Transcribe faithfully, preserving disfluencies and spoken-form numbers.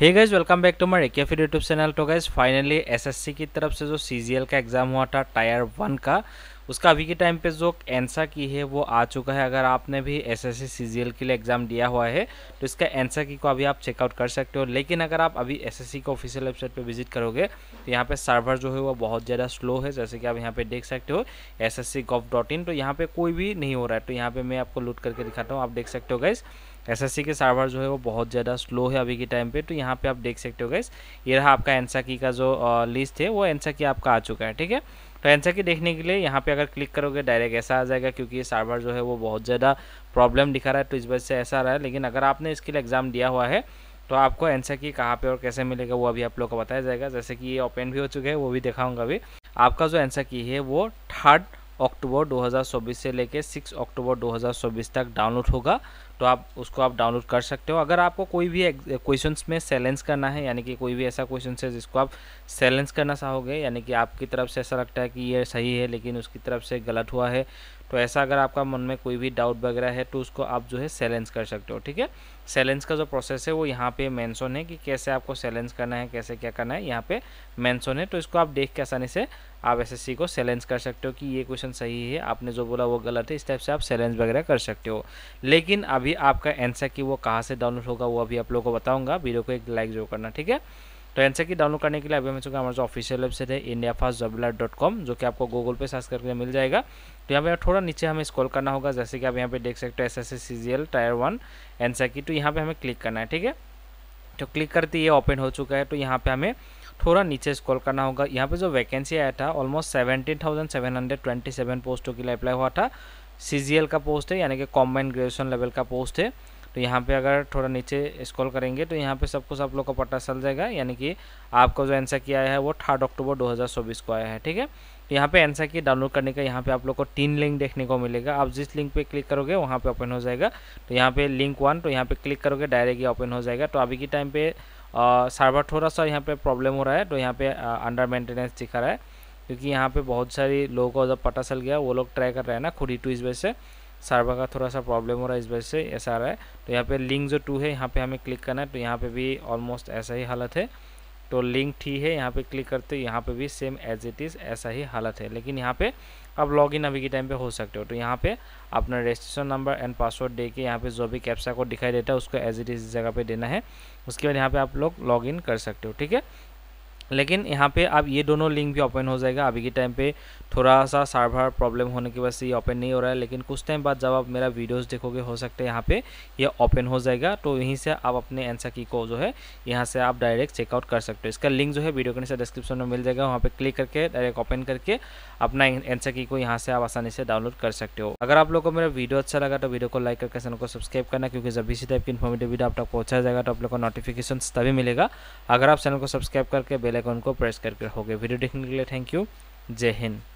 Hey guys welcome back to my रेकिया फीड YouTube channel. तो गाइज फाइनली एसएससी की तरफ से जो सीजीएल का एग्ज़ाम हुआ था टायर वन का, उसका अभी के टाइम पे जो आंसर की है वो आ चुका है। अगर आपने भी एसएससी सीजीएल के लिए एग्ज़ाम दिया हुआ है तो इसका आंसर की को अभी आप चेकआउट कर सकते हो। लेकिन अगर आप अभी एसएससी के ऑफिशियल वेबसाइट पे विजिट करोगे तो यहाँ पे सर्वर जो है वो बहुत ज़्यादा स्लो है, जैसे कि आप यहाँ पे देख सकते हो S S C gov dot in. तो यहाँ पर कोई भी नहीं हो रहा है। तो यहाँ पर मैं आपको लूट करके दिखाता हूँ। आप देख सकते हो गाइज एसएससी के सर्वर जो है वो बहुत ज़्यादा स्लो है अभी के टाइम पे। तो यहाँ पे आप देख सकते हो गाइस, ये रहा आपका आंसर की का जो लिस्ट है, वो आंसर की आपका आ चुका है। ठीक है, तो आंसर की देखने के लिए यहाँ पे अगर क्लिक करोगे डायरेक्ट ऐसा आ जाएगा, क्योंकि ये सर्वर जो है वो बहुत ज़्यादा प्रॉब्लम दिखा रहा है तो इस वजह से ऐसा आ रहा है। लेकिन अगर आपने इसके लिए एग्ज़ाम दिया हुआ है तो आपको आंसर की कहाँ पे और कैसे मिलेगा वो अभी आप लोग को बताया जाएगा। जैसे कि ये ओपन भी हो चुके हैं, वो भी दिखाऊँगा। अभी आपका जो आंसर की है वो थर्ड अक्टूबर दो हज़ार चौबीस से लेके छह अक्टूबर दो हज़ार चौबीस तक डाउनलोड होगा। तो आप उसको आप डाउनलोड कर सकते हो। अगर आपको कोई भी क्वेश्चंस में चैलेंज करना है, यानी कि कोई भी ऐसा क्वेश्चन है जिसको आप चैलेंज करना चाहोगे, यानी कि आपकी तरफ से ऐसा लगता है कि ये सही है लेकिन उसकी तरफ से गलत हुआ है, तो ऐसा अगर आपका मन में कोई भी डाउट वगैरह है तो उसको आप जो है चैलेंज कर सकते हो। ठीक है, चैलेंज का जो प्रोसेस है वो यहाँ पे मेंशन है कि कैसे आपको चैलेंज करना है, कैसे क्या करना है, यहाँ पे मेंशन है। तो इसको आप देख के आसानी से आप एसएससी को चैलेंज कर सकते हो कि ये क्वेश्चन सही है, आपने जो बोला वो गलत है। इस टाइप से आप चैलेंज वगैरह कर सकते हो। लेकिन अभी आपका आंसर की वो कहाँ से डाउनलोड होगा वो अभी आप लोग को बताऊँगा। वीडियो को एक लाइक जो करना। ठीक है, तो आंसर की डाउनलोड करने के लिए अभी हम चुका हमारा जो ऑफिशियल वेबसाइट है India first jobber dot com, जो कि आपको गूगल पे सर्च करके मिल जाएगा। तो यहाँ पे थोड़ा नीचे हमें स्क्रॉल करना होगा, जैसे कि आप यहाँ पे देख सकते हो SSC CGL tier one answer key. तो यहाँ पे हमें क्लिक करना है। ठीक है, तो क्लिक करते ये ओपन हो चुका है। तो यहाँ पे हमें थोड़ा नीचे स्क्रॉल करना होगा। यहाँ पे जो वैकेंसी आया था almost seventeen thousand seven hundred twenty seven पोस्टों के लिए अप्लाई हुआ था। सीजीएल का पोस्ट है, यानी कि कॉम्बाइंड ग्रेजुएशन लेवल का पोस्ट है। तो यहाँ पे अगर थोड़ा नीचे स्क्रॉल करेंगे तो यहाँ पे सब कुछ आप लोग को पता चल जाएगा, यानी कि आपका जो आंसर की आया है वो थर्ड अक्टूबर दो हज़ार चौबीस को आया है। ठीक है, तो यहाँ पे आंसर की डाउनलोड करने का यहाँ पे आप लोग को तीन लिंक देखने को मिलेगा। आप जिस लिंक पे क्लिक करोगे वहाँ पे ओपन हो जाएगा। तो यहाँ पे लिंक वन, तो यहाँ पे क्लिक करोगे डायरेक्ट ये ओपन हो जाएगा। तो अभी के टाइम पे सर्वर थोड़ा सा यहाँ पे प्रॉब्लम हो रहा है, तो यहाँ पे अंडर मेंटेनेंस दिखा रहा है, क्योंकि यहाँ पे बहुत सारे लोगों को जब पता चल गया वो लोग ट्राई कर रहे हैं ना खुद ही, तो इस वजह से सर्वर का थोड़ा सा प्रॉब्लम हो रहा है, इस वजह से ऐसा आ रहा है। तो यहाँ पे लिंक जो टू है यहाँ पे हमें क्लिक करना है। तो यहाँ पे भी ऑलमोस्ट ऐसा ही हालत है। तो लिंक थ्री है, यहाँ पे क्लिक करते हैं, यहाँ पे भी सेम एज इट इज़ ऐसा ही हालत है। लेकिन यहाँ पे आप लॉगिन अभी के टाइम पे हो सकते हो। तो यहाँ पे अपना रजिस्ट्रेशन नंबर एंड पासवर्ड दे के यहाँ पे जो भी कैप्चा कोड दिखाई देता है उसको एज इट इज़ इस जगह पर देना है। उसके बाद यहाँ पर आप लोग लॉगिन कर सकते हो। ठीक है, लेकिन यहाँ पे आप ये दोनों लिंक भी ओपन हो जाएगा। अभी के टाइम पे थोड़ा सा सर्वर प्रॉब्लम होने की वजह से ये ओपन नहीं हो रहा है, लेकिन कुछ टाइम बाद जब आप मेरा वीडियोस देखोगे हो सकता है यहाँ पे ये यह ओपन हो जाएगा। तो यहीं से आप अपने आंसर की को जो है यहाँ से आप डायरेक्ट चेकआउट कर सकते हो। इसका लिंक जो है वीडियो के नीचे डिस्क्रिप्शन में मिल जाएगा। वहाँ पर क्लिक करके डायरेक्ट ओपन करके अपना आंसर की को यहाँ से आप आसानी से डाउनलोड कर सकते हो। अगर आप लोग को मेरा वीडियो अच्छा लगा तो वीडियो को लाइक करके चैनल को सब्सक्राइब करना, क्योंकि जब इसी टाइप की इन्फॉर्मेटिव वीडियो आप तक पहुँचा जाएगा तो आप लोग को नोटिफिकेशन तभी मिलेगा अगर आप चैनल को सब्सक्राइब करके बेल आइकन को प्रेस करके होगे। वीडियो देखने के लिए थैंक यू। जय हिंद।